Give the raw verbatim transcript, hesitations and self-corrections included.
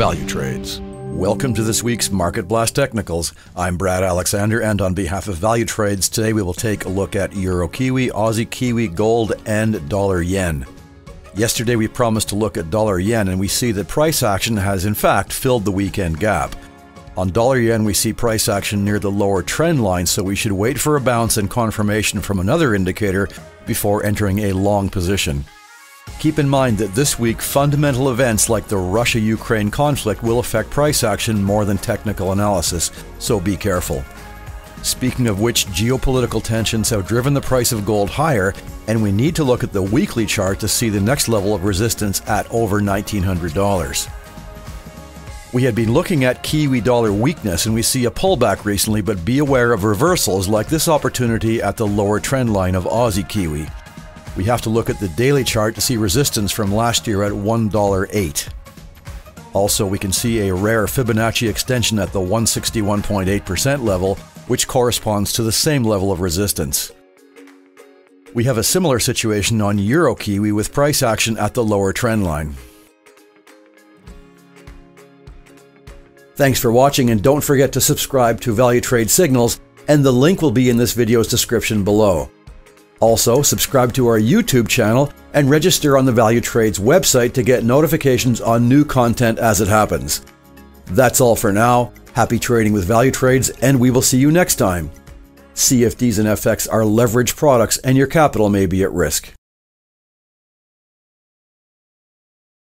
Valutrades. Welcome to this week's Market Blast Technicals. I'm Brad Alexander, and on behalf of Valutrades, today we will take a look at Euro Kiwi, Aussie Kiwi, Gold, and Dollar Yen. Yesterday we promised to look at Dollar Yen, and we see that price action has in fact filled the weekend gap. On Dollar Yen, we see price action near the lower trend line, so we should wait for a bounce and confirmation from another indicator before entering a long position. Keep in mind that this week, fundamental events like the Russia-Ukraine conflict will affect price action more than technical analysis, so be careful. Speaking of which, geopolitical tensions have driven the price of gold higher, and we need to look at the weekly chart to see the next level of resistance at over nineteen hundred dollars. We had been looking at Kiwi dollar weakness, and we see a pullback recently, but be aware of reversals like this opportunity at the lower trend line of Aussie Kiwi. We have to look at the daily chart to see resistance from last year at one dollar eight. Also, we can see a rare Fibonacci extension at the one sixty-one point eight percent level, which corresponds to the same level of resistance. We have a similar situation on Euro Kiwi with price action at the lower trend line. Thanks for watching, and don't forget to subscribe to Valutrade Signals, and the link will be in this video's description below. Also, subscribe to our YouTube channel and register on the Valutrades website to get notifications on new content as it happens. That's all for now. Happy trading with Valutrades, and we will see you next time. C F Ds and F X are leveraged products, and your capital may be at risk.